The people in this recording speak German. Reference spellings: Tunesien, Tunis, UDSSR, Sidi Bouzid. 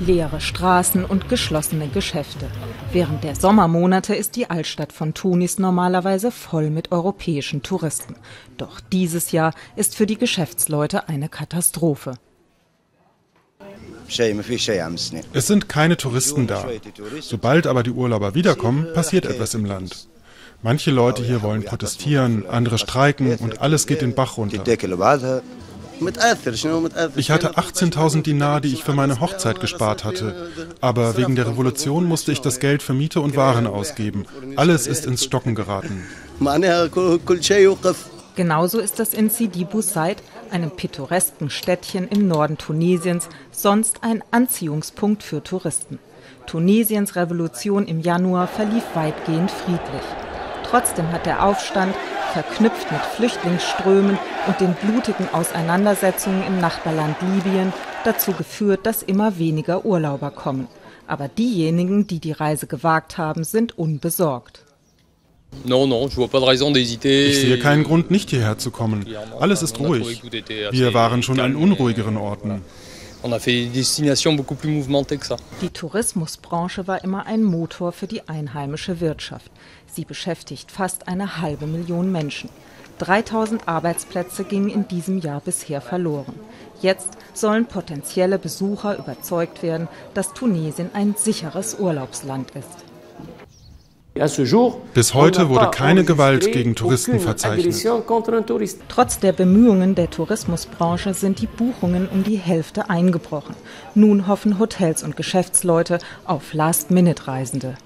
leere Straßen und geschlossene Geschäfte. Während der Sommermonate ist die Altstadt von Tunis normalerweise voll mit europäischen Touristen. Doch dieses Jahr ist für die Geschäftsleute eine Katastrophe. Es sind keine Touristen da. Sobald aber die Urlauber wiederkommen, passiert etwas im Land. Manche Leute hier wollen protestieren, andere streiken und alles geht den Bach runter. Ich hatte 18.000 Dinar, die ich für meine Hochzeit gespart hatte. Aber wegen der Revolution musste ich das Geld für Miete und Waren ausgeben. Alles ist ins Stocken geraten. Genauso ist das in Sidi Bouzid, einem pittoresken Städtchen im Norden Tunesiens, sonst ein Anziehungspunkt für Touristen. Tunesiens Revolution im Januar verlief weitgehend friedlich. Trotzdem hat der Aufstand, verknüpft mit Flüchtlingsströmen und den blutigen Auseinandersetzungen im Nachbarland Libyen, dazu geführt, dass immer weniger Urlauber kommen. Aber diejenigen, die die Reise gewagt haben, sind unbesorgt. Ich sehe keinen Grund, nicht hierher zu kommen. Alles ist ruhig. Wir waren schon an unruhigeren Orten. Die Tourismusbranche war immer ein Motor für die einheimische Wirtschaft. Sie beschäftigt fast 1,5 Million Menschen. 3.000 Arbeitsplätze gingen in diesem Jahr bisher verloren. Jetzt sollen potenzielle Besucher überzeugt werden, dass Tunesien ein sicheres Urlaubsland ist. Bis heute wurde keine Gewalt gegen Touristen verzeichnet. Trotz der Bemühungen der Tourismusbranche sind die Buchungen um die Hälfte eingebrochen. Nun hoffen Hotels und Geschäftsleute auf Last-Minute-Reisende.